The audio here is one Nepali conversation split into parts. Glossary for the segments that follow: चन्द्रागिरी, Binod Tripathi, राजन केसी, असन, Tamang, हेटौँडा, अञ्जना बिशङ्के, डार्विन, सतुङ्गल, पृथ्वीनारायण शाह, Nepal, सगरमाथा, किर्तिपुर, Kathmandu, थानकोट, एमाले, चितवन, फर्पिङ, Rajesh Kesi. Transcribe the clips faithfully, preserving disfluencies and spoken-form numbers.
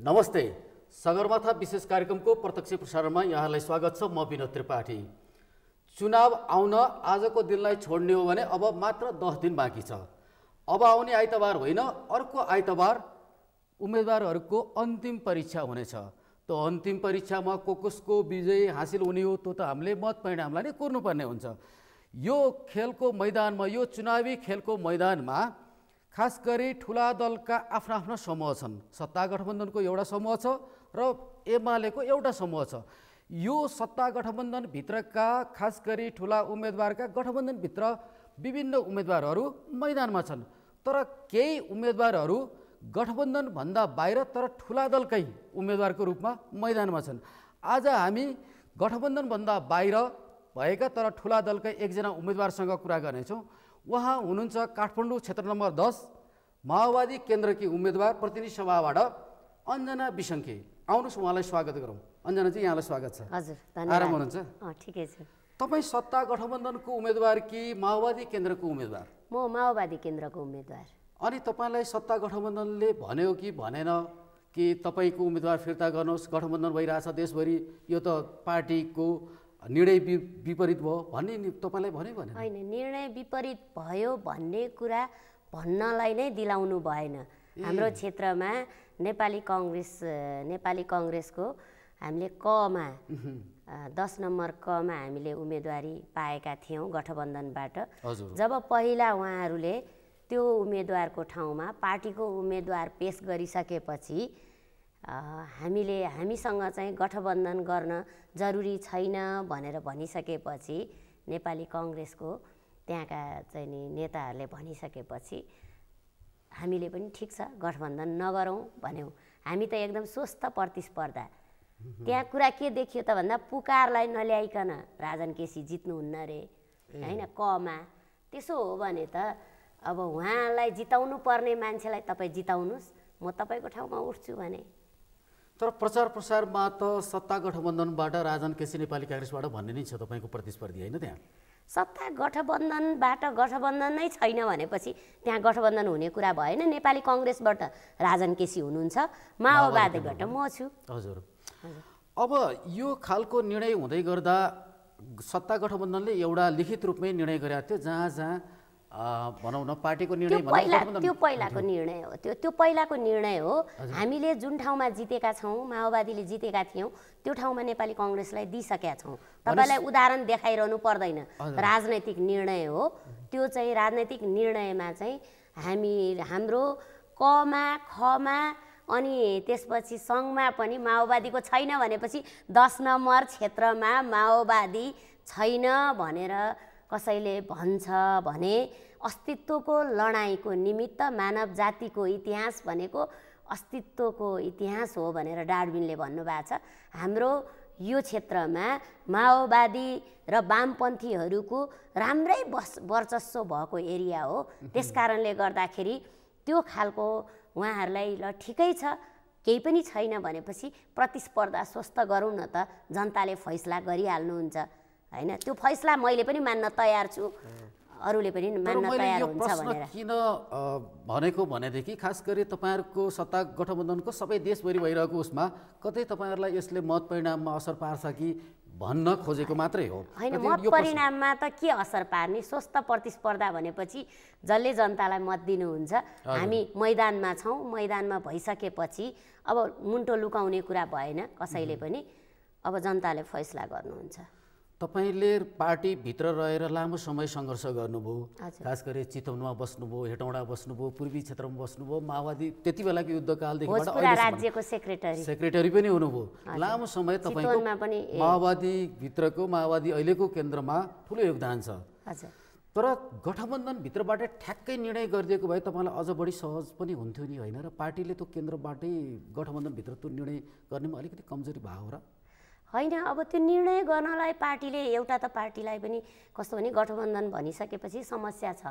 नमस्ते, सगरमाथा विशेष कार्यक्रमको प्रत्यक्ष प्रसारणमा यहाँलाई स्वागत छ। म बिनोद त्रिपाठी। चुनाव आउन आजको दिनलाई छोड्ने हो भने अब मात्र दस दिन बाँकी छ। अब आउने आइतबार होइन, अर्को आइतबार उम्मेदवारहरूको अन्तिम परीक्षा हुनेछ। तो अन्तिम परीक्षामा को कसको विजय हासिल हुने हो त्यो त हामीले मत परिणामलाई नै कुर्नुपर्ने हुन्छ। यो खेलको मैदानमा, यो चुनावी खेलको मैदानमा खास गरी ठुला दलका आफ्ना आफ्ना समूह छन्। सत्ता गठबन्धनको एउटा समूह छ र एमालेको एउटा समूह छ। यो सत्ता गठबन्धन भित्रका खास गरी ठुला उम्मेदवारका गठबन्धनभित्र विभिन्न उम्मेदवारहरू मैदानमा छन्, तर केही उम्मेदवारहरू गठबन्धनभन्दा बाहिर तर ठुला दलकै उम्मेदवारको रूपमा मैदानमा छन्। आज हामी गठबन्धनभन्दा बाहिर भएका तर ठुला दलकै एकजना उम्मेदवारसँग कुरा गर्नेछौँ। उहाँ हुनुहुन्छ काठमाडौँ क्षेत्र नम्बर दस माओवादी केन्द्रकी उम्मेदवार, प्रतिनिधि सभाबाट अञ्जना बिशङ्के। आउनुहोस्, उहाँलाई स्वागत गरौँ। अञ्जनाजी, यहाँलाई स्वागत छ। हजुर, धन्यवाद। आराम हुनुहुन्छ? अँ, ठिकै छ। तपाईँ सत्ता गठबन्धनको उम्मेदवार कि माओवादी केन्द्रको उम्मेदवार? म माओवादी केन्द्रको उम्मेदवार। अनि तपाईँलाई सत्ता गठबन्धनले भन्यो कि भनेन कि तपाईँको उम्मेदवार फिर्ता गर्नुहोस्, गठबन्धन भइरहेछ देशभरि, यो त पार्टीको निर्णय विपरीत भयो भन्ने तपाईँलाई भन्यो भने? होइन, निर्णय विपरीत भयो भन्ने कुरा भन्नलाई नै दिलाउनु भएन। हाम्रो क्षेत्रमा नेपाली कङ्ग्रेस, नेपाली कङ्ग्रेसको हामीले कमा दस नम्बर कमा हामीले उम्मेदवारी पाएका थियौँ गठबन्धनबाट। जब पहिला उहाँहरूले त्यो उम्मेदवारको ठाउँमा पार्टीको उम्मेदवार पेस गरिसकेपछि हामीले हामीसँग चाहिँ गठबन्धन गर्न जरुरी छैन भनेर भनिसकेपछि नेपाली कङ्ग्रेसको त्यहाँका चाहिँ नि नेताहरूले भनिसकेपछि हामीले पनि ठिक छ गठबन्धन नगरौँ भन्यौँ। हामी त एकदम स्वस्थ प्रतिस्पर्धा, त्यहाँ कुरा के देखियो त भन्दा पुकारलाई नल्याइकन राजन केसी जित्नुहुन्न रे, होइन कमा। त्यसो हो भने त अब उहाँलाई जिताउनु पर्ने मान्छेलाई तपाईँ जिताउनुहोस्, म तपाईँको ठाउँमा उठ्छु भने। तर प्रचार प्रसारमा त सत्ता गठबन्धनबाट, राजन केसी नेपाली काङ्ग्रेसबाट भन्ने नै छ तपाईँको प्रतिस्पर्धी, होइन? त्यहाँ सत्ता गठबन्धनबाट गठबन्धन नै छैन भनेपछि त्यहाँ गठबन्धन हुने कुरा भएन। नेपाली कङ्ग्रेसबाट राजन केसी हुनुहुन्छ, माओवादीबाट म छु। हजुर, अब यो खालको निर्णय हुँदै गर्दा सत्ता गठबन्धनले एउटा लिखित रूपमै निर्णय गरेको थियो, जहाँ जहाँ भनौँ न पार्टीको निर्णय, त्यो पहिलाको निर्णय हो, त्यो त्यो पहिलाको निर्णय हो। हामीले जुन ठाउँमा जितेका छौँ, माओवादीले जितेका थियौँ, त्यो ठाउँमा नेपाली कङ्ग्रेसलाई दिइसकेका छौँ। तपाईँलाई उदाहरण देखाइरहनु पर्दैन, राजनैतिक निर्णय हो त्यो चाहिँ। राजनैतिक निर्णयमा चाहिँ हामी हाम्रो कमा खमा अनि त्यसपछि सङ्घमा पनि माओवादीको छैन भनेपछि दस नम्बर क्षेत्रमा माओवादी छैन भनेर कसैले भन्छ भने अस्तित्वको लडाइँको निमित्त मानव जातिको इतिहास भनेको अस्तित्वको इतिहास हो भनेर डार्विनले भन्नुभएको छ। हाम्रो यो क्षेत्रमा माओवादी र वामपन्थीहरूको राम्रै बस वर्चस्व भएको एरिया हो। त्यस कारणले गर्दाखेरि त्यो खालको उहाँहरूलाई ल ठिकै छ, केही पनि छैन भनेपछि प्रतिस्पर्धा स्वस्थ गरौँ न त, जनताले फैसला गरिहाल्नुहुन्छ, होइन? त्यो फैसला मैले पनि मान्न तयार छु, अरूले पनि मान्न तयार हुन्छ भनेर किन भनेको भनेदेखि खास गरी तपाईँहरूको सत्ता गठबन्धनको सबै देशभरि भइरहेको उसमा कतै तपाईँहरूलाई यसले मत परिणाममा असर पार्छ कि भन्न खोजेको मात्रै हो? होइन, मत परिणाममा त के असर पार्ने, स्वस्थ प्रतिस्पर्धा भनेपछि जसले जनतालाई मत दिनुहुन्छ। हामी मैदानमा छौँ, मैदानमा भइसकेपछि अब मुन्टो लुकाउने कुरा भएन कसैले पनि, अब जनताले फैसला गर्नुहुन्छ। तपाईले पार्टीभित्र रहेर लामो समय सङ्घर्ष गर्नुभयो, खास गरी चितवनमा बस्नुभयो, हेटौँडा बस्नुभयो, पूर्वी क्षेत्रमा बस्नुभयो, माओवादी त्यति बेलाको युद्धकालदेखि राज्यको सेक्रेटरी सेक्रेटरी पनि हुनुभयो। लामो समय तपाईँको माओवादीभित्रको, माओवादी अहिलेको केन्द्रमा ठुलो योगदान छ। तर गठबन्धनभित्रबाट ठ्याक्कै निर्णय गरिदिएको भए तपाईँलाई अझ बढी सहज पनि हुन्थ्यो नि, होइन? र पार्टीले त्यो केन्द्रबाटै गठबन्धनभित्र त्यो निर्णय गर्नेमा अलिकति कमजोरी भयो र? होइन, अब त्यो निर्णय गर्नलाई पार्टीले एउटा त पार्टीलाई पनि कस्तो भने गठबन्धन भनिसकेपछि समस्या छ।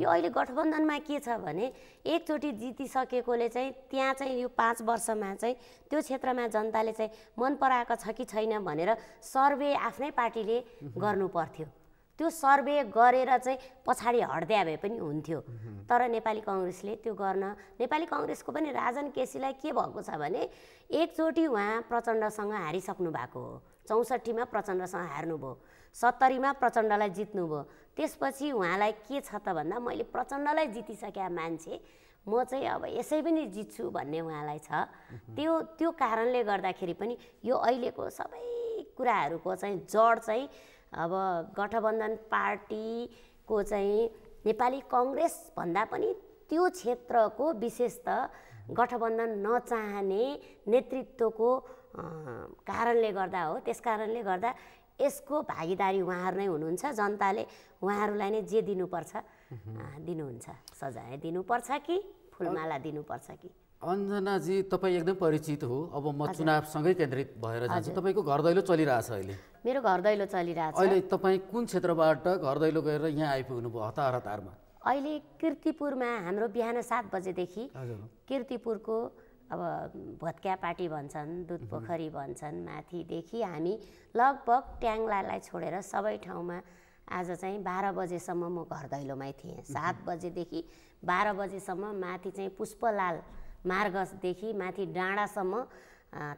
यो अहिले गठबन्धनमा के छ भने एकचोटि जितिसकेकोले चाहिँ त्यहाँ चाहिँ यो पाँच वर्षमा चाहिँ त्यो क्षेत्रमा जनताले चाहिँ मन पराएको छ कि छैन भनेर सर्वे आफ्नै पार्टीले गर्नु पर्थ्यो। त्यो सर्वे गरेर चाहिँ पछाडी हट्दै आए पनि हुन्थ्यो। तर नेपाली कांग्रेसले त्यो गर्न नेपाली कांग्रेसको पनि राजन केसीलाई के भएको छ भने एकचोटी उहाँ प्रचण्डसँग हारिसक्नु भएको हो। चौसठी मा प्रचण्डसँग हार्नुभयो, सत्तरी मा प्रचण्डलाई जित्नुभयो। त्यसपछि उहाँलाई के छ त भन्दा मैले प्रचण्डलाई जितिसकेका मान्छे म चाहिँ अब यसै पनि जित्छु भन्ने उहाँलाई छ। त्यो त्यो कारणले गर्दाखेरि पनि यो अहिलेको सबै कुराहरूको चाहिँ जड चाहिँ अब गठबन्धन पार्टी को चाहिँ नेपाली कांग्रेस भन्दा पनि त्यो क्षेत्रको विशेषता गठबन्धन नचाहने नेतृत्वको कारणले गर्दा हो। त्यसकारणले गर्दा यसको भागीदारी उहाँहरु नै हुनुहुन्छ। जनताले उहाँहरुलाई नै जे दिनुपर्छ दिनुहुन्छ, सजाय दिनुपर्छ कि फुलमाला दिनुपर्छ कि। अंजना जी तपाई एकदम परिचित हो, अब म चुनावसँगै केन्द्रित भएर जान्छु। तपाईको घर दैलो चलिरहेछ अहिले? मेरो घर दैलो चलिरहेछ। अहिले तपाई कुन क्षेत्रबाट घर दैलो गएर यहाँ आइपुग्नु भयो हतार हतारमा? अहिले किर्तिपुरमा हाम्रो बिहान सात बजेदेखि किर्तिपुरको अब भत्क्या पार्टी भन्छन्, दुधपोखरी भन्छन्, माथिदेखि हामी लगभग ट्याङ्लालाई छोडेर सबै ठाउँमा आज चाहिँ बाह्र बजेसम्म म घर दैलोमै थिएँ। सात बजेदेखि बाह्र बजेसम्म माथि चाहिँ पुष्पलाल मार्गदेखि माथि डाँडासम्म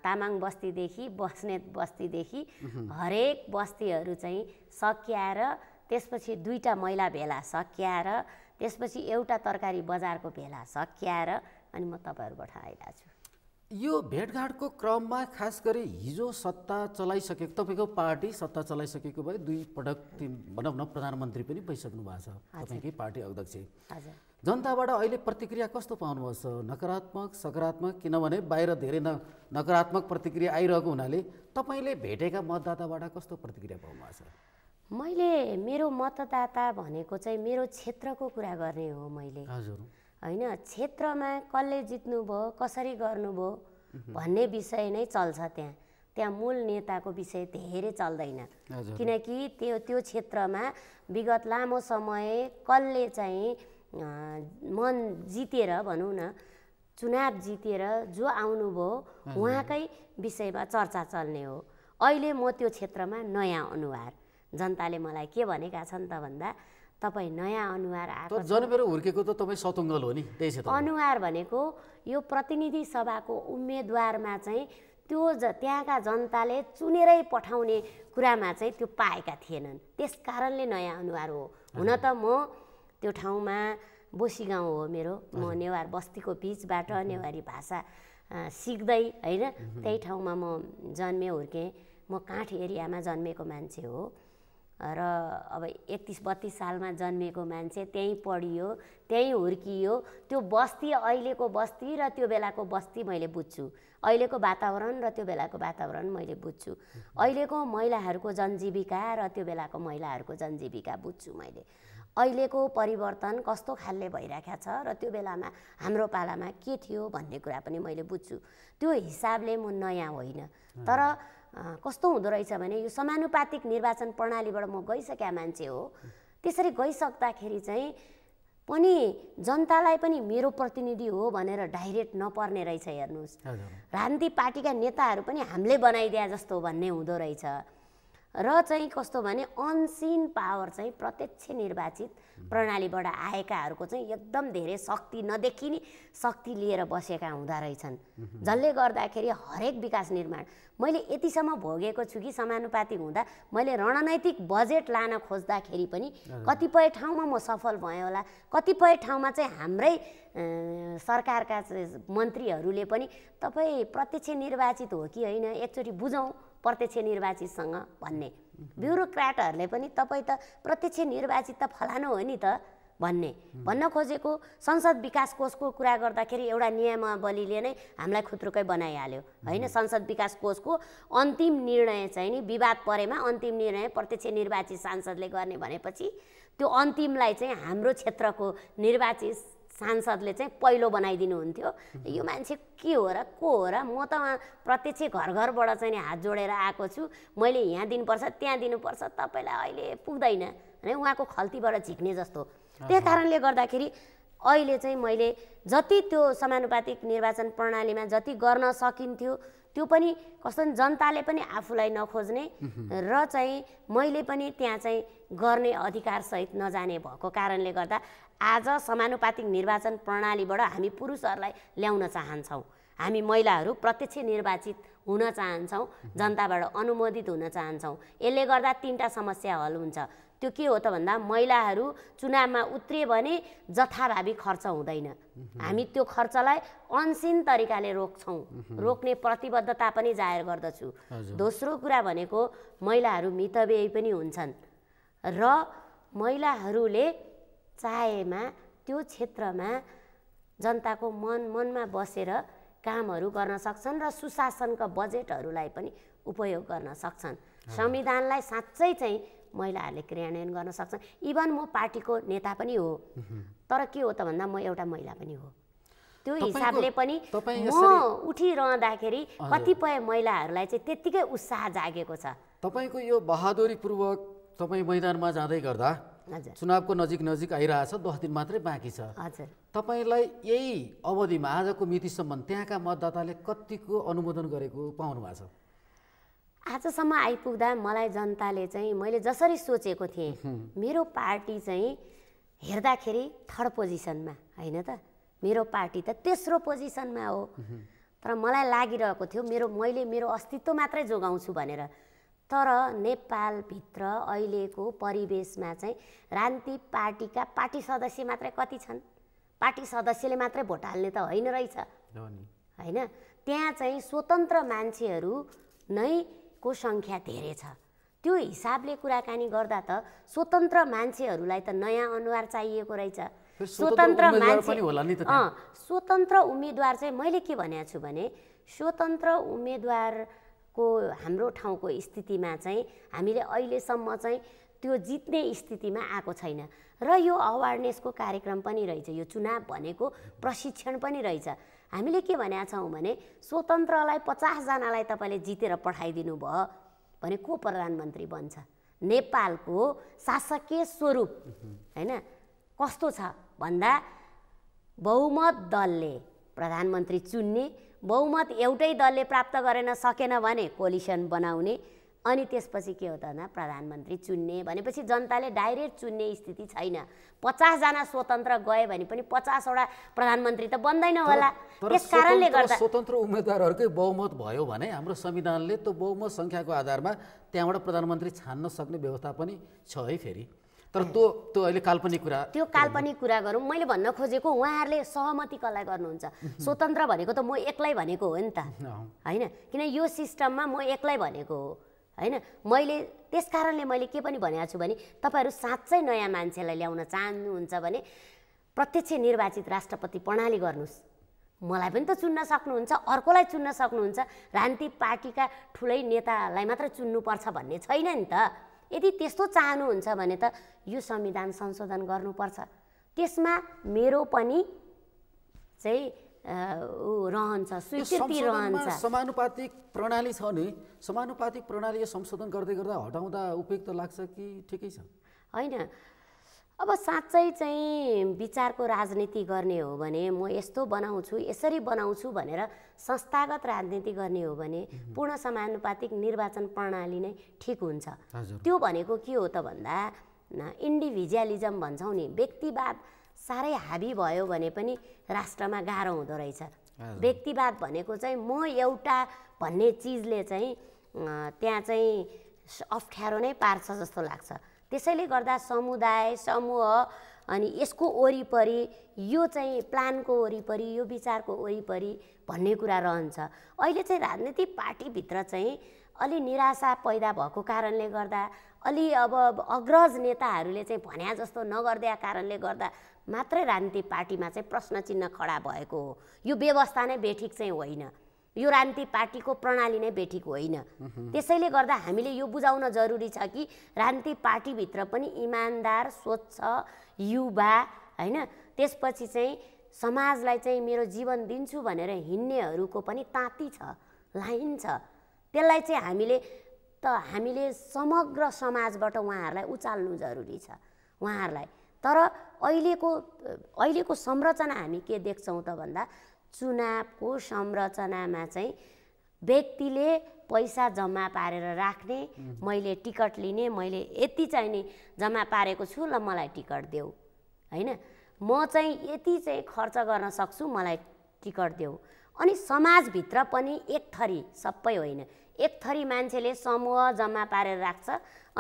तामाङ बस्तीदेखि बस्नेत बस्तीदेखि हरेक बस्तीहरू चाहिँ सकिएर त्यसपछि दुईटा मैला भेला सकिएर त्यसपछि एउटा तरकारी बजारको भेला सकिएर अनि म तपाईहरुबाट आइरहेको छु। यो भेटघाटको क्रममा खास गरी हिजो सत्ता चलाइसकेको तपाईँको पार्टी सत्ता चलाइसकेको भए दुई पटक भनौँ न प्रधानमन्त्री पनि भइसक्नु भएको छ तपाईँकै पार्टी अध्यक्ष। हजुर, जनताबाट अहिले प्रतिक्रिया कस्तो पाउनुभएको छ? नकारात्मक, सकारात्मक? किनभने बाहिर धेरै न नकारात्मक प्रतिक्रिया आइरहेको हुनाले तपाईँले भेटेका मतदाताबाट कस्तो प्रतिक्रिया पाउनुभएको छ? मैले मेरो मतदाता भनेको चाहिँ मेरो क्षेत्रको कुरा गर्ने हो। मैले हजुर हैन क्षेत्रमा कसले जित्नुभयो कसरी गर्नुभयो भन्ने विषय नै चल्छ। त्यहाँ त्यहाँ मूल नेताको विषय धेरै चल्दैन, किनकि त्यो त्यो क्षेत्रमा विगत लामो समय कसले चाहिँ मन जितेर भनौं न चुनाव जितेर जो आउनुभयो उहाँकै विषयमा चर्चा चल्ने हो। अहिले म त्यो क्षेत्रमा नयाँ अनुहार, जनताले मलाई के भनेका छन् त भन्दा तपाई नयाँ अनुहार आएको छ। जनबेर हुर्केको त तपाई सतुङ्गल हो नि, त्यही छ त अनुहार भनेको। यो प्रतिनिधि सभाको उम्मेदवारमा चाहिँ त्यो त्यहाँका जनताले चुनेरै पठाउने कुरामा चाहिँ त्यो पाएका थिएनन्, त्यसकारणले नयाँ अनुहार हो। हुन त म त्यो ठाउँमा बोसी गाउँ हो मेरो, म नेवार बस्तीको बीचबाट नेवारी भाषा सिक्दै हैन त्यही ठाउँमा म जन्मे हुर्के। म काठ एरियामा जन्मेको मान्छे हो र अब एकतीस बत्तीस सालमा जन्मेको मान्छे, त्यही पढियो त्यही हुर्कियो। त्यो बस्ती अहिलेको बस्ती र त्यो बेलाको बस्ती मैले बुझ्छु, अहिलेको वातावरण र त्यो बेलाको वातावरण मैले बुझ्छु, अहिलेको महिलाहरूको जनजीविका र त्यो बेलाको महिलाहरूको जनजीविका बुझ्छु। मैले अहिलेको परिवर्तन कस्तो खालले भइराख्या छ र त्यो बेलामा हाम्रो पालामा के थियो भन्ने कुरा पनि मैले बुझ्छु। त्यो हिसाबले म नयाँ होइन। तर कस्तो हुँदो रहेछ भने यो समानुपातिक निर्वाचन प्रणालीबाट म गइसकेका मान्छे हो। त्यसरी गइसक्दाखेरि चाहिँ पनि जनतालाई पनि मेरो प्रतिनिधि हो भनेर डाइरेक्ट नपर्ने रहेछ। हेर्नुहोस्, राजनीतिक पार्टीका नेताहरू पनि हामीले बनाइदिए जस्तो भन्ने हुँदो रहेछ। र चाहिँ कस्तो भने अनसिन पावर चाहिँ प्रत्यक्ष निर्वाचित प्रणालीबाट आएकाहरूको चाहिँ एकदम धेरै शक्ति नदेखिने शक्ति लिएर बसेका हुँदा रहेछन्, जसले गर्दाखेरि हरेक विकास निर्माण मैले यतिसम्म भोगेको छु कि समानुपातिक हुँदा मैले रणनैतिक बजेट लान खोज्दाखेरि पनि कतिपय ठाउँमा म सफल भएँ होला, कतिपय ठाउँमा चाहिँ हाम्रै सरकारका मन्त्रीहरूले पनि तपाईँ प्रत्यक्ष निर्वाचित हो कि होइन एकचोटि बुझौँ प्रत्यक्ष निर्वाचितसँग भन्ने, ब्युरोक्राटहरूले पनि तपाईँ त प्रत्यक्ष निर्वाचित त फलानु हो नि त भन्ने भन्न खोजेको। संसद विकास कोषको कुरा गर्दाखेरि एउटा नियमावलीले नै हामीलाई खुत्रुकै बनाइहाल्यो होइन। संसद विकास कोषको अन्तिम निर्णय चाहिँ नि विवाद परेमा अन्तिम निर्णय प्रत्यक्ष निर्वाचित सांसदले गर्ने भनेपछि त्यो अन्तिमलाई चाहिँ हाम्रो क्षेत्रको निर्वाचित सांसदले चाहिँ पहिलो बनाइदिनु हुन्थ्यो। यो मान्छे के हो र को हो र? म त प्रत्यक्ष घर घरबाट चाहिँ हात जोडेर आएको छु, मैले यहाँ दिनुपर्छ त्यहाँ दिनुपर्छ तपाईँलाई अहिले पुग्दैन भने उहाँको खल्तीबाट झिक्ने जस्तो। त्यही कारणले गर्दाखेरि अहिले चाहिँ मैले जति त्यो समानुपातिक निर्वाचन प्रणालीमा जति गर्न सकिन्थ्यो त्यो पनि कस्तो जनताले पनि आफूलाई नखोज्ने र चाहिँ मैले पनि त्यहाँ चाहिँ गर्ने अधिकार सहित नजाने भएको कारणले गर्दा आज समानुपातिक निर्वाचन प्रणालीबाट हामी पुरुषहरूलाई ल्याउन चाहन्छौं। हामी महिलाहरू प्रत्यक्ष निर्वाचित हुन चाहन्छौं, जनताबाट अनुमोदित हुन चाहन्छौं। यसले गर्दा तीनटा समस्या हल हुन्छ। त्यो के हो त भन्दा महिलाहरू चुनावमा उत्रिए भने जथाभावी खर्च हुँदैन, हामी त्यो खर्चलाई अनसिन तरिकाले रोक्छौं, रोक्ने प्रतिबद्धता पनि जाहेर गर्दछु। दोस्रो कुरा भनेको महिलाहरू मितव्ययी पनि हुन्छन् र महिलाहरूले चाहेमा त्यो क्षेत्रमा जनताको मन मनमा बसेर कामहरू गर्न सक्छन् र सुशासनका बजेटहरूलाई पनि उपयोग गर्न सक्छन्। संविधानलाई साँच्चै चाहिँ महिलाहरूले क्रियान्वयन गर्न सक्छन्। इभन म पार्टीको नेता पनि हो, तर के हो त भन्दा म एउटा महिला पनि हो। त्यो हिसाबले पनि म उठिरहँदाखेरि कतिपय महिलाहरूलाई चाहिँ त्यतिकै उत्साह जागेको छ। तपाईको यो बहादुरीपूर्वक तपाई मैदानमा जाँदै गर्दा चुनावको नजिक नजिक आइरहेछ, दस दिन मात्रै बाँकी छ। हजुर, तपाईलाई यही अवधिमा आजको मितिसम्म त्यहाँका मतदाताले कतिको अनुमोदन गरेको पाउनु भएको छ? आजसम्म आइपुग्दा मलाई जनताले चाहिँ मैले जसरी सोचेको थिएँ, मेरो पार्टी चाहिँ हेर्दाखेरि थर्ड पोजिसनमा हैन त, मेरो पार्टी त तेस्रो पोजिसनमा हो, तर मलाई लागिरहेको थियो मेरो मैले मेरो अस्तित्व मात्रै जोगाउँछु भनेर। तर नेपालभित्र अहिलेको परिवेशमा चाहिँ राजनीतिक पार्टीका पार्टी सदस्य मात्रै कति छन्? पार्टी सदस्यले मात्रै भोट हाल्ने त होइन रहेछ हैन। त्यहाँ चाहिँ स्वतन्त्र मान्छेहरू नै को संख्या धेरै छ। त्यो हिसाबले कुराकानी गर्दा त स्वतन्त्र मान्छेहरूलाई त नयाँ अनुहार चाहिएको रहेछ। स्वतन्त्र मान्छे अँ स्वतन्त्र उम्मेदवार चाहिँ मैले के भनेको छु भने स्वतन्त्र उम्मेदवारको हाम्रो ठाउँको स्थितिमा चाहिँ हामीले अहिलेसम्म चाहिँ त्यो जित्ने स्थितिमा आएको छैन। र यो अवेरनेसको कार्यक्रम पनि रहेछ, यो चुनाव भनेको प्रशिक्षण पनि रहेछ। हामीले के भनेका छौं भने स्वतन्त्रलाई पचास जनालाई तपाईले जितेर पठाइदिनु भयो भने को प्रधानमन्त्री बन्छ? नेपालको शासकीय स्वरूप हैन कस्तो छ भन्दा बहुमत दलले प्रधानमन्त्री चुन्ने, बहुमत एउटै दलले प्राप्त गर्न सकेन भने कोलिसन बनाउने, अनि त्यसपछि के हो त भन्दा प्रधानमन्त्री चुन्ने। भनेपछि जनताले डाइरेक्ट चुन्ने स्थिति छैन। पचास जना स्वतन्त्र गए भने पनि पचास वटा प्रधानमन्त्री त बन्दैन होला। त्यस कारणले गर्दा स्वतन्त्र उम्मेदवारहरूकै बहुमत भयो भने हाम्रो संविधानले त्यो बहुमत संख्याको आधारमा त्यहाँबाट प्रधानमन्त्री छान्न सक्ने व्यवस्था पनि छ है फेरि। तर त्यो त्यो अहिले काल्पनिक कुरा, त्यो काल्पनिक कुरा गरौँ। मैले भन्न खोजेको उहाँहरूले सहमति कसलाई गर्नुहुन्छ? स्वतन्त्र भनेको त म एक्लै भनेको हो नि त हैन, किन यो सिस्टममा म एक्लै भनेको हो हैन। मैले त्यस कारणले मैले के पनि भनेको छु भने तपाईहरू साँच्चै नयाँ मान्छेलाई ल्याउन चाहनुहुन्छ भने प्रत्यक्ष निर्वाचित राष्ट्रपति प्रणाली गर्नुहोस्। मलाई पनि त चुन्न सक्नुहुन्छ, अर्कोलाई चुन्न सक्नुहुन्छ। राजनीतिक पार्टीका ठुलै नेतालाई मात्र चुन्नुपर्छ भन्ने छैन नि त। यदि त्यस्तो चाहनुहुन्छ भने त यो संविधान संशोधन गर्नुपर्छ, त्यसमा मेरो पनि चाहिँ रहन्छ, स्वीकृति रहन्छ। समानुपातिक प्रणाली छ नि, समानुपातिक प्रणाली यो संशोधन गर्दै गर्दा हटाउँदा उपयुक्त लाग्छ कि ठिकै छ? हैन, अब साँच्चै चाहिँ विचारको राजनीति गर्ने हो भने म यस्तो बनाउँछु यसरी बनाउँछु भनेर संस्थागत राजनीति गर्ने हो भने पूर्ण समानुपातिक निर्वाचन प्रणाली नै ठिक हुन्छ। त्यो भनेको के हो त भन्दा इन्डिभिजुअलिज्म भन्छौँ नि, व्यक्तिवाद सारै हाबी भयो भने पनि राष्ट्रमा गाह्रो हुँदो रहेछ। व्यक्तिवाद भनेको चाहिँ म एउटा भन्ने चिजले चाहिँ त्यहाँ चाहिँ अप्ठ्यारो नै पार्छ जस्तो लाग्छ। त्यसैले गर्दा समुदाय समूह अनि यसको वरिपरि यो चाहिँ प्लानको वरिपरि यो विचारको वरिपरि भन्ने कुरा रहन्छ। अहिले चाहिँ राजनीतिक पार्टीभित्र चाहिँ अलि निराशा पैदा भएको कारणले गर्दा अलि अब अग्रज नेताहरूले चाहिँ भन्या जस्तो नगर्दिया कारणले गर्दा मात्रै राजनीतिक पार्टीमा चाहिँ प्रश्न चिन्ह खडा भएको हो। यो व्यवस्था नै बेठिक चाहिँ होइन, यो राजनीतिक पार्टीको प्रणाली नै बेठिक होइन। त्यसैले गर्दा हामीले यो बुझाउन जरुरी छ कि राजनीतिक पार्टीभित्र पनि इमान्दार, स्वच्छ, युवा हैन, त्यसपछि चाहिँ समाजलाई चाहिँ मेरो जीवन दिन्छु भनेर हिँड्नेहरूको पनि ताती छ, लाइन छ। त्यसलाई चाहिँ हामीले त हामीले समग्र समाजबाट उहाँहरूलाई उचाल्नु जरुरी छ उहाँहरूलाई। तर अहिलेको अहिलेको संरचना हामी के देख्छौँ त भन्दा चुनावको संरचनामा चाहिँ व्यक्तिले पैसा जम्मा पारेर राख्ने, मैले टिकट लिने, मैले यति चाहिने जम्मा पारेको छु ल मलाई टिकट देऊ, हैन म चाहिँ यति चाहिँ खर्च गर्न सक्छु मलाई टिकट देऊ। अनि समाजभित्र पनि एक थरी, सबै होइन, एक थरी मान्छेले समूह जम्मा पारेर राख्छ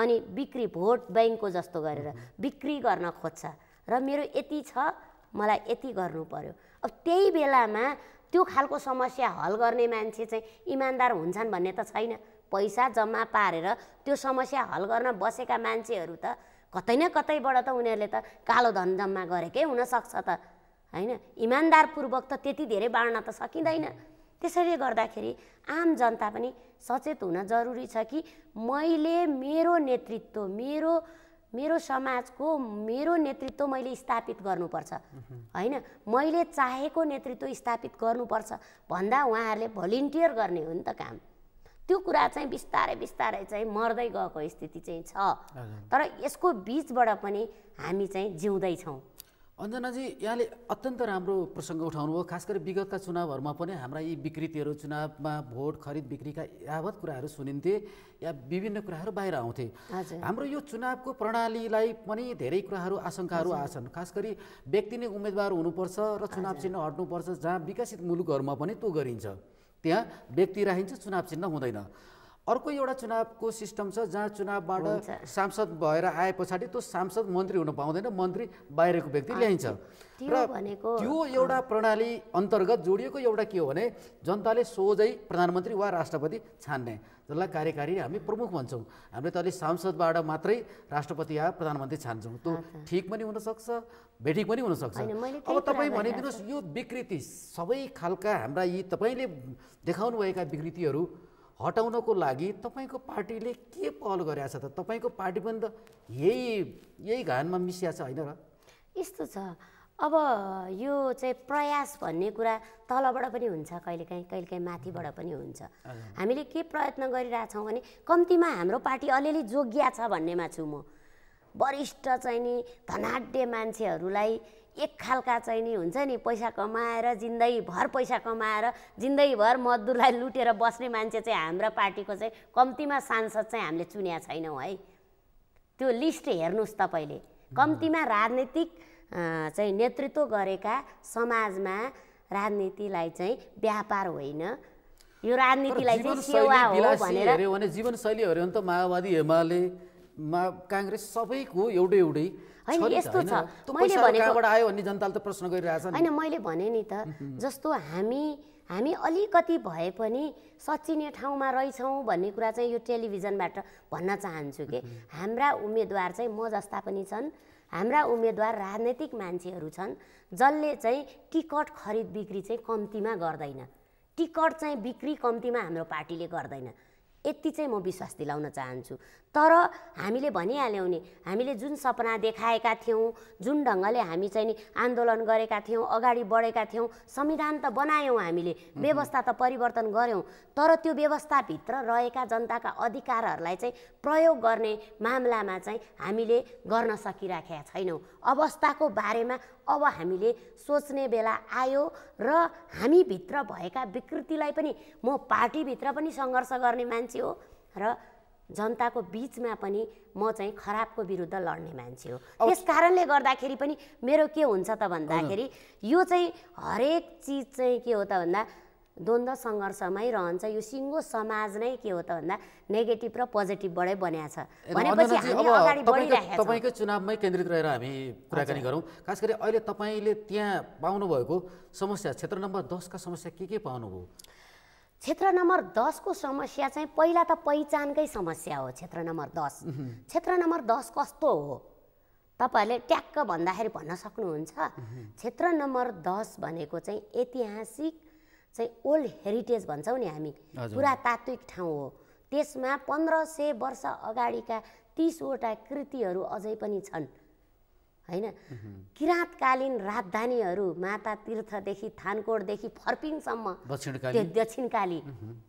अनि बिक्री भोट बैंकको जस्तो गरेर बिक्री गर्न खोज्छ र मेरो यति छ मलाई यति गर्नु पर्यो। अब त्यही बेलामा त्यो खालको समस्या हल गर्ने मान्छे चाहिँ इमान्दार हुन्छन् भन्ने त छैन। पैसा जम्मा पारेर त्यो समस्या हल गर्न बसेका मान्छेहरू त कतै न कतैबाट त उनीहरूले त कालो धन जम्मा गरेकै हुनसक्छ त, हैन। इमान्दारपूर्वक त त्यति धेरै बाँड्न त सकिँदैन। त्यसैले गर्दाखेरि आम जनता पनि सचेत हुन जरुरी छ कि मैले मेरो नेतृत्व, मेरो मेरो समाजको मेरो नेतृत्व मैले स्थापित गर्नुपर्छ, हैन। मैले चाहेको नेतृत्व स्थापित गर्नुपर्छ भन्दा उहाँहरूले भोलिन्टियर गर्ने हो नि त काम। त्यो कुरा चाहिँ बिस्तारै बिस्तारै चाहिँ मर्दै गएको स्थिति चाहिँ छ, तर यसको बीचबाट पनि हामी चाहिँ जिउँदै छौँ। अन्जनाजी, यहाँले अत्यन्त राम्रो प्रसङ्ग उठाउनुभयो। खास गरी विगतका चुनावहरूमा पनि हाम्रा यी विकृतिहरू, चुनावमा भोट खरिद बिक्रीका यावत कुराहरू सुनिन्थे या विभिन्न कुराहरू बाहिर आउँथे। हाम्रो यो चुनावको प्रणालीलाई पनि धेरै कुराहरू, आशंकाहरू आछन्। खास गरी व्यक्ति नै उम्मेदवार हुनुपर्छ र चुनाव चिन्ह हट्नुपर्छ। जहाँ विकसित मुलुकहरूमा पनि त्यो गरिन्छ, त्यहाँ व्यक्ति राखिन्छ, चुनाव चिन्ह हुँदैन। अर्को एउटा चुनावको सिस्टम छ जहाँ चुनावबाट सांसद भएर आए पछाडि त्यो सांसद मन्त्री हुन पाउँदैन, मन्त्री बाहिरको व्यक्ति ल्याइन्छ। र त्यो एउटा प्रणाली अन्तर्गत जोडिएको एउटा के हो भने जनताले सोझै प्रधानमन्त्री वा राष्ट्रपति छान्ने, जसलाई कार्यकारी हामी प्रमुख भन्छौँ। हामीले त अलि सांसदबाट मात्रै राष्ट्रपति या प्रधानमन्त्री छान्छौँ, त्यो ठिक पनि हुनसक्छ, बेठिक पनि हुनसक्छ। अब तपाईँ भनिदिनुहोस्, यो विकृति सबै खालका हाम्रा यी तपाईँले देखाउनुभएका विकृतिहरू हटाउनको लागि तपाईको पार्टीले के पहल गरेको छ त? तपाईको पार्टी पनि त यही यही घानमा मिसिया छ, हैन र? यस्तो छ। अब यो चाहिँ प्रयास भन्ने कुरा तलबाट पनि हुन्छ, कहिलेकाहीँ कहिलेकाहीँ माथिबाट पनि हुन्छ। हामीले के प्रयत्न गरिरहेछौँ भने कम्तीमा हाम्रो पार्टी अलिअलि जोग्या छ भन्नेमा छु म। वरिष्ठ चाहिँ नि धनाढ्य मान्छेहरूलाई एक खालका चाहिँ नि हुन्छ नि, पैसा कमाएर जिन्दगीभर पैसा कमाएर जिन्दगीभर मजदुरलाई लुटेर बस्ने मान्छे चाहिँ हाम्रो पार्टीको चाहिँ कम्तीमा सांसद चाहिँ हामीले चुन्या छैनौँ, है। त्यो लिस्ट हेर्नुहोस् तपाईँले। कम्तीमा राजनीतिक चाहिँ नेतृत्व गरेका समाजमा राजनीतिलाई चाहिँ व्यापार होइन, यो राजनीतिलाई चाहिँ सेवा हो भनेर हेर्यो भने जीवनशैली हेर्यो भने त माओवादी, एमाले, काङ्ग्रेस सबैको एउटै एउटै हैन। यस्तो छ, मैले भनेको आयो भन्ने जनताले त प्रश्न गरिरहेछ हैन। मैले भने नि त, जस्तो हामी हामी अलिकति भए पनि सचिने ठाउँमा रहेछौँ भन्ने कुरा चाहिँ यो टेलिभिजनबाट भन्न चाहन्छु कि हाम्रा उम्मेदवार चाहिँ म जस्ता पनि छन्, हाम्रा उम्मेदवार राजनीतिक मान्छेहरू छन् जसले चाहिँ टिकट खरिद बिक्री चाहिँ कम्तीमा गर्दैन, टिकट चाहिँ बिक्री कम्तीमा हाम्रो पार्टीले गर्दैन, यति चाहिँ म विश्वास दिलाउन चाहन्छु। तर हामीले भनिहाल्यौँ नि, हामीले जुन सपना देखाएका थियौँ, जुन ढङ्गले हामी चाहिँ नि आन्दोलन गरेका थियौँ, अगाडि बढेका थियौँ, संविधान त बनायौँ हामीले, व्यवस्था त परिवर्तन गऱ्यौँ, तर त्यो व्यवस्थाभित्र रहेका जनताका अधिकारहरूलाई चाहिँ प्रयोग गर्ने मामलामा चाहिँ हामीले गर्न सकिराखेका छैनौँ। अवस्थाको बारेमा अब हामीले सोच्ने बेला आयो र हामीभित्र भएका विकृतिलाई पनि, म पार्टीभित्र पनि सङ्घर्ष गर्ने मान्छे हो र जनताको बीचमा पनि म चाहिँ खराबको विरुद्ध लड्ने मान्छे हो। त्यस कारणले गर्दाखेरि पनि मेरो के हुन्छ त भन्दाखेरि यो चाहिँ हरेक चिज चाहिँ के हो त भन्दा द्वन्द्व सङ्घर्षमै रहन्छ। यो सिङ्गो समाज नै के हो त भन्दा नेगेटिभ र पोजिटिभबाटै बनिया छ भनेपछि हामी अगाडि बढिरहेका छौँ। तपाईको चुनावमै केन्द्रित रहेर हामी कुराकानी गरौँ। खास गरी अहिले तपाईँले त्यहाँ पाउनुभएको समस्या, क्षेत्र नम्बर दसका समस्या के के पाउनुभयो? क्षेत्र नम्बर दसको समस्या चाहिँ पहिला त पहिचानकै समस्या हो। क्षेत्र नम्बर दस क्षेत्र नम्बर दस कस्तो हो तपाईँहरूले ट्याक्क भन्दाखेरि भन्न सक्नुहुन्छ। क्षेत्र नम्बर दस भनेको चाहिँ ऐतिहासिक चाहिँ ओल्ड हेरिटेज भन्छौँ नि हामी, पुरातात्विक ठाउँ हो। त्यसमा पन्ध्र सय वर्ष अगाडिका तीसवटा कृतिहरू अझै पनि छन्, हैन। किराँतकालीन राजधानीहरू माता तीर्थदेखि थानकोटदेखि फर्पिङसम्म, त्यो दक्षिणकाली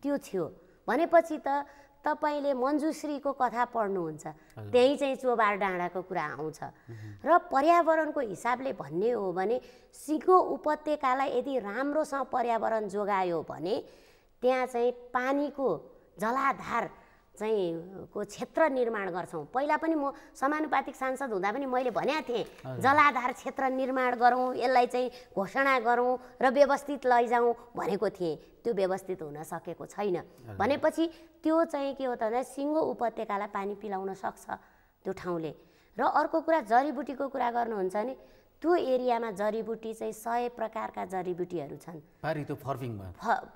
त्यो थियो भनेपछि त तपाईँले मन्जुश्रीको कथा पढ्नुहुन्छ, त्यही चाहिँ चोबार डाँडाको कुरा आउँछ। र पर्यावरणको हिसाबले भन्ने हो भने सिङ्गो उपत्यकालाई यदि राम्रोसँग पर्यावरण जोगायो भने त्यहाँ चाहिँ पानीको जलाधार चाहिँ को क्षेत्र निर्माण गर्छौं। पहिला पनि म समानुपातिक सांसद हुँदा पनि मैले भनेको थिएँ जलाधार क्षेत्र निर्माण गरौँ, यसलाई चाहिँ घोषणा गरौँ र व्यवस्थित लैजाउँ भनेको थिएँ। त्यो व्यवस्थित हुन सकेको छैन। भनेपछि त्यो चाहिँ के हो त भन्दा सिङ्गो उपत्यकालाई पानी पिलाउन सक्छ त्यो ठाउँले। र अर्को कुरा जडीबुटीको कुरा गर्नुहुन्छ नि, त्यो एरियामा जडीबुटी चाहिँ सय प्रकारका जडीबुटीहरू छन्। फर्पिङमा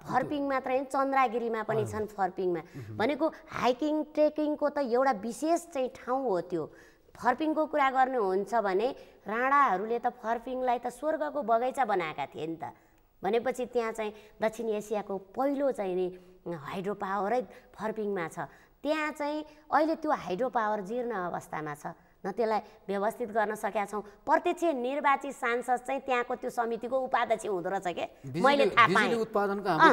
फर्पिङमा मात्रै होइन चन्द्रागिरीमा पनि छन्। फर्पिङमा भनेको हाइकिङ ट्रेकिङको त एउटा विशेष चाहिँ ठाउँ हो त्यो। फर्पिङको कुरा गर्नुहुन्छ भने राणाहरूले त फर्पिङलाई त स्वर्गको बगैँचा बनाएका थिए नि त। भनेपछि त्यहाँ चाहिँ दक्षिण एसियाको पहिलो चाहिँ नि हाइड्रो पावरै फर्पिङमा छ। त्यहाँ चाहिँ अहिले त्यो हाइड्रो पावर जीर्ण अवस्थामा छ, न त्यसलाई व्यवस्थित गर्न सकेका छौँ। प्रत्यक्ष निर्वाचित सांसद चाहिँ त्यहाँको त्यो समितिको उपाध्यक्ष हुँदो रहेछ के, मैले थाहा पाएँ।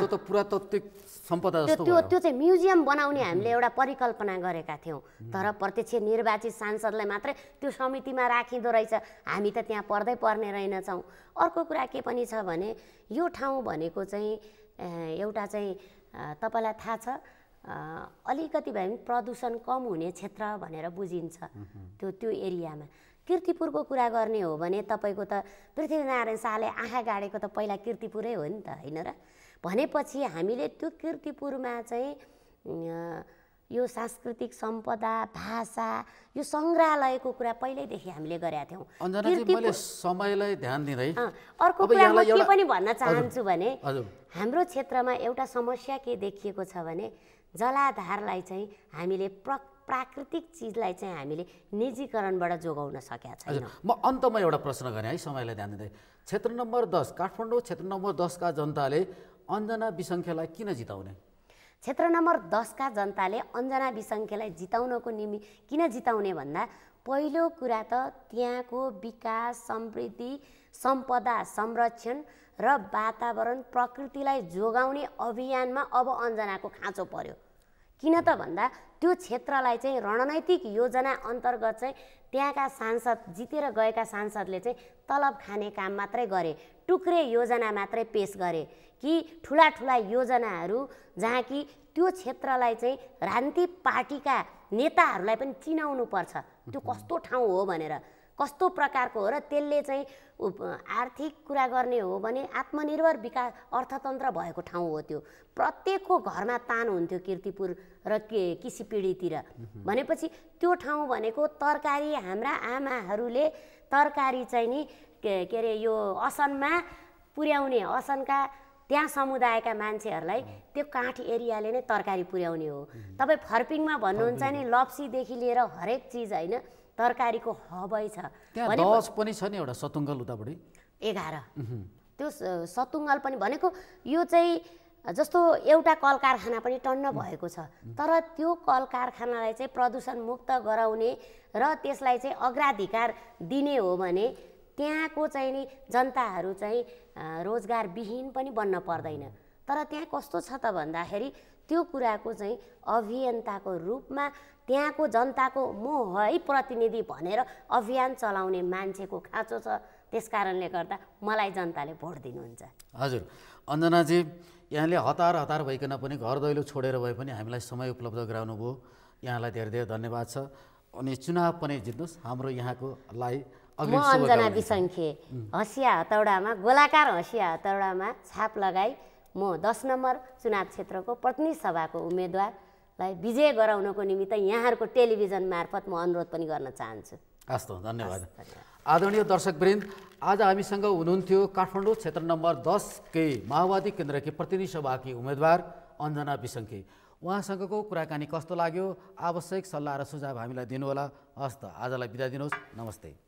त्यो त्यो चाहिँ म्युजियम बनाउने हामीले एउटा परिकल्पना गरेका थियौँ, तर प्रत्यक्ष निर्वाचित सांसदलाई मात्रै त्यो समितिमा राखिँदो रहेछ। हामी त त्यहाँ पर्दै पर्ने रहेनछौँ। अर्को कुरा के पनि छ भने यो ठाउँ भनेको चाहिँ एउटा चाहिँ तपाईँलाई थाहा छ अलिकति भए पनि प्रदूषण कम हुने क्षेत्र भनेर बुझिन्छ त्यो त्यो एरियामा। किर्तिपुरको कुरा गर्ने हो भने तपाईँको त पृथ्वीनारायण शाहले आँखा गाडेको त पहिला किर्तिपुरै हो नि त, होइन र? भनेपछि हामीले त्यो किर्तिपुरमा चाहिँ यो सांस्कृतिक सम्पदा, भाषा, यो सङ्ग्रहालयको कुरा पहिल्यैदेखि हामीले गरेका थियौँ। समयलाई ध्यान दिँदै अर्को कुरा म के पनि भन्न चाहन्छु भने हाम्रो क्षेत्रमा एउटा समस्या के देखिएको छ भने जलाधारलाई चाहिँ हामीले प्र प्राकृतिक चिजलाई चाहिँ हामीले निजीकरणबाट जोगाउन सकेका छैनौँ। म अन्तमा एउटा प्रश्न गरेँ है समयलाई ध्यान दिँदै। क्षेत्र नम्बर दस काठमाडौँ क्षेत्र नम्बर दसका जनताले अञ्जना बिसङ्खेलाई किन जिताउने? क्षेत्र नम्बर दसका जनताले अञ्जना बिसङ्खेलाई जिताउनको निम्ति किन जिताउने भन्दा पहिलो कुरा त त्यहाँको विकास, समृद्धि, सम्पदा संरक्षण र वातावरण प्रकृतिलाई जोगाउने अभियानमा अब अञ्जनाको खाँचो पर्यो। किन त भन्दा त्यो क्षेत्रलाई चाहिँ रणनैतिक योजना अन्तर्गत चाहिँ त्यहाँका सांसद, जितेर गएका सांसदले चाहिँ तलब खाने काम मात्रै गरे, टुक्रे योजना मात्रै पेश गरे कि ठुला ठुला योजनाहरू जहाँ कि त्यो क्षेत्रलाई चाहिँ राजनीतिक पार्टीका नेताहरूलाई पनि चिनाउनुपर्छ त्यो कस्तो ठाउँ हो भनेर, कस्तो प्रकारको हो र त्यसले चाहिँ आर्थिक कुरा गर्ने हो भने आत्मनिर्भर विकास अर्थतन्त्र भएको ठाउँ हो त्यो। प्रत्येकको घरमा तान हुन्थ्यो किर्तिपुर र के किसिपिँढीतिर। भनेपछि त्यो ठाउँ भनेको तरकारी, हाम्रा आमाहरूले तरकारी चाहिँ नि के अरे यो असनमा पुर्याउने, असनका त्यहाँ समुदायका मान्छेहरूलाई त्यो काठ एरियाले नै तरकारी पुर्याउने हो। तपाईँ फर्पिङमा भन्नुहुन्छ नि लप्सीदेखि लिएर हरेक चिज होइन तरकारीको हबै छ। दस पनि छ नि एउटा सतुङ्गल उतापट्टि एघार, त्यो सतुङ्गल पनि भनेको यो चाहिँ जस्तो एउटा कल कारखाना पनि टन्न भएको छ, तर त्यो कल कारखानालाई चाहिँ प्रदूषण मुक्त गराउने र त्यसलाई चाहिँ अग्राधिकार दिने हो भने त्यहाँको चाहिँ नि जनताहरू चाहिँ रोजगारविहीन पनि बन्न पर्दैन। तर त्यहाँ कस्तो छ त भन्दाखेरि त्यो कुराको चाहिँ अभियन्ताको रूपमा त्यहाँको जनताको मोह है प्रतिनिधि भनेर अभियान चलाउने मान्छेको खाँचो छ। त्यस कारणले गर्दा मलाई जनताले भोट दिनुहुन्छ। हजुर अञ्जनाजी, यहाँले हतार हतार भइकन पनि घर दैलो छोडेर भए पनि हामीलाई समय उपलब्ध गराउनु भयो, यहाँलाई धेरै धेरै धन्यवाद छ। अनि चुनाव पनि जित्नुहोस् हाम्रो यहाँको लागि। म अञ्जना बिसङ्खे हँसिया हतौडामा, गोलाकार हँसिया हतौडामा छाप लगाई म दस नम्बर चुनाव क्षेत्रको प्रतिनिधि सभाको उम्मेदवारलाई विजय गराउनको निमित्त यहाँहरूको टेलिभिजन मार्फत म अनुरोध पनि गर्न चाहन्छु। हस् त, धन्यवाद। आदरणीय दर्शकवृन्द, आज हामीसँग हुनुहुन्थ्यो काठमाडौँ क्षेत्र नम्बर दसकै माओवादी केन्द्रकी प्रतिनिधि सभाकी उम्मेदवार अञ्जना बिसङ्के। उहाँसँगको कुराकानी कस्तो लाग्यो? आवश्यक सल्लाह र सुझाव हामीलाई दिनुहोला। हस् त, आजलाई बिदा दिनुहोस्। नमस्ते।